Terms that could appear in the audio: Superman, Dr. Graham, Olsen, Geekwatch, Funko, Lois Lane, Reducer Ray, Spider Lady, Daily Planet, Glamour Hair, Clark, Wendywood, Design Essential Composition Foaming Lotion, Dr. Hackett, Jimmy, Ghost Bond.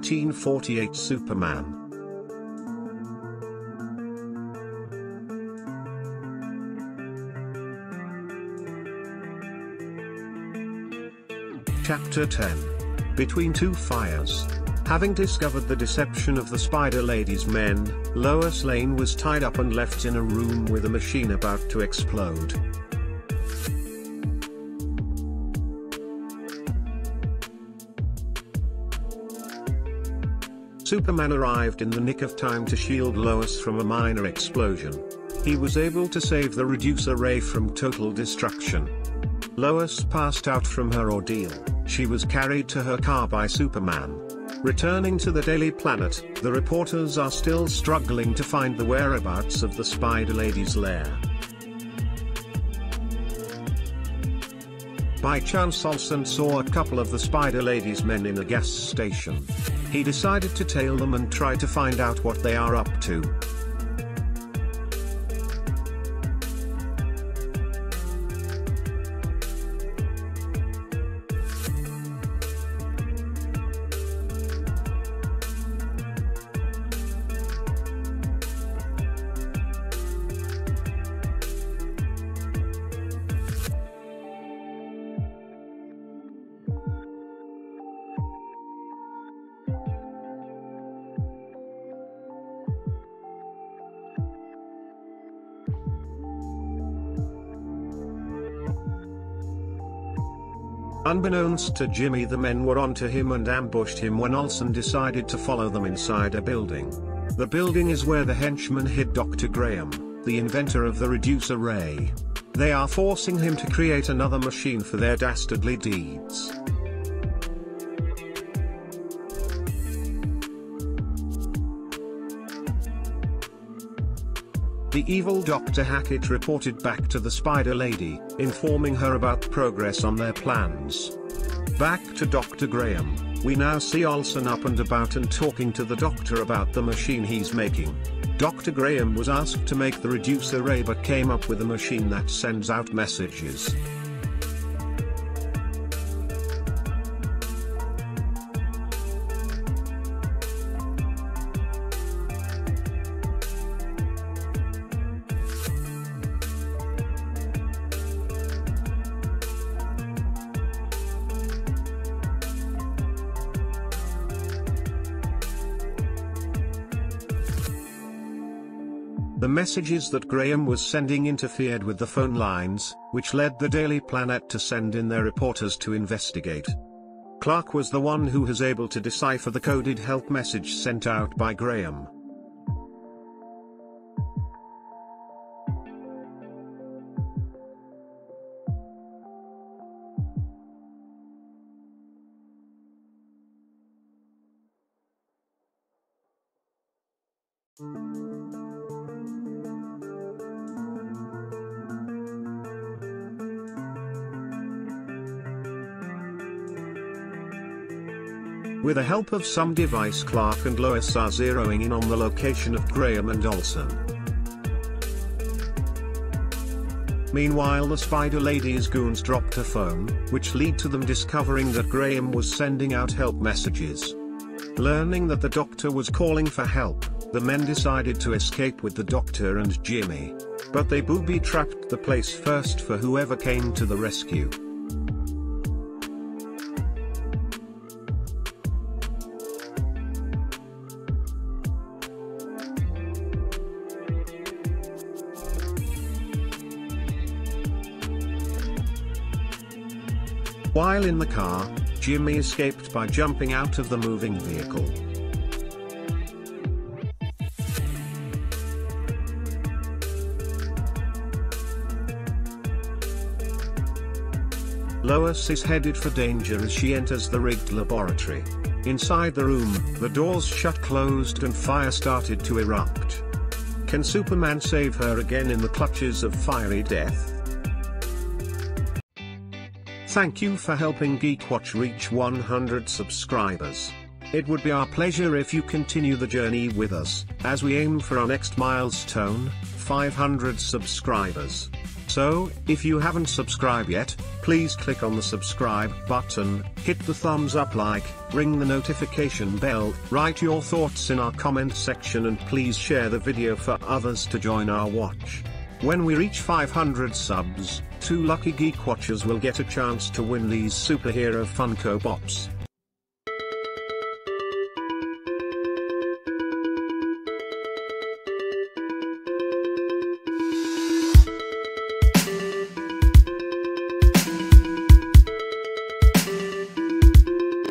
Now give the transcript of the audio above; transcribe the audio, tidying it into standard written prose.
1948 Superman. Chapter 10. Between Two Fires. Having discovered the deception of the Spider Lady's men, Lois Lane was tied up and left in a room with a machine about to explode. Superman arrived in the nick of time to shield Lois from a minor explosion. He was able to save the Reducer Ray from total destruction. Lois passed out from her ordeal. She was carried to her car by Superman. Returning to the Daily Planet, the reporters are still struggling to find the whereabouts of the Spider Lady's lair. By chance, Olsen saw a couple of the Spider Lady's men in a gas station. He decided to tail them and try to find out what they are up to. Unbeknownst to Jimmy, the men were onto him and ambushed him when Olsen decided to follow them inside a building. The building is where the henchmen hid Dr. Graham, the inventor of the Reducer Ray. They are forcing him to create another machine for their dastardly deeds. The evil Dr. Hackett reported back to the Spider Lady, informing her about progress on their plans. Back to Dr. Graham, we now see Olsen up and about and talking to the doctor about the machine he's making. Dr. Graham was asked to make the Reducer Ray but came up with a machine that sends out messages. The messages that Graham was sending interfered with the phone lines, which led the Daily Planet to send in their reporters to investigate. Clark was the one who was able to decipher the coded help message sent out by Graham. With the help of some device, Clark and Lois are zeroing in on the location of Graham and Olsen. Meanwhile, the Spider Lady's goons dropped her phone, which lead to them discovering that Graham was sending out help messages. Learning that the doctor was calling for help, the men decided to escape with the doctor and Jimmy. But they booby-trapped the place first for whoever came to the rescue. While in the car, Jimmy escaped by jumping out of the moving vehicle. Lois is headed for danger as she enters the rigged laboratory. Inside the room, the doors shut closed and fire started to erupt. Can Superman save her again in the clutches of fiery death? Thank you for helping Geekwatch reach 100 subscribers. It would be our pleasure if you continue the journey with us, as we aim for our next milestone, 500 subscribers. So, if you haven't subscribed yet, please click on the subscribe button, hit the thumbs up like, ring the notification bell, write your thoughts in our comment section and please share the video for others to join our watch. When we reach 500 subs, 2 lucky Geekwatchers will get a chance to win these superhero Funko Pops.